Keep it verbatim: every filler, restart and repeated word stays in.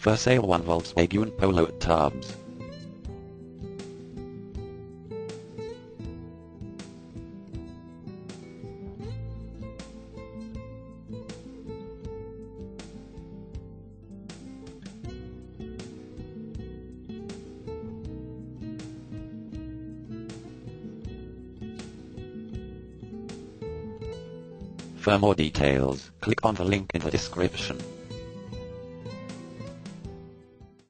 For sale, one Volkswagen Polo at Tarbes. For more details, click on the link in the description.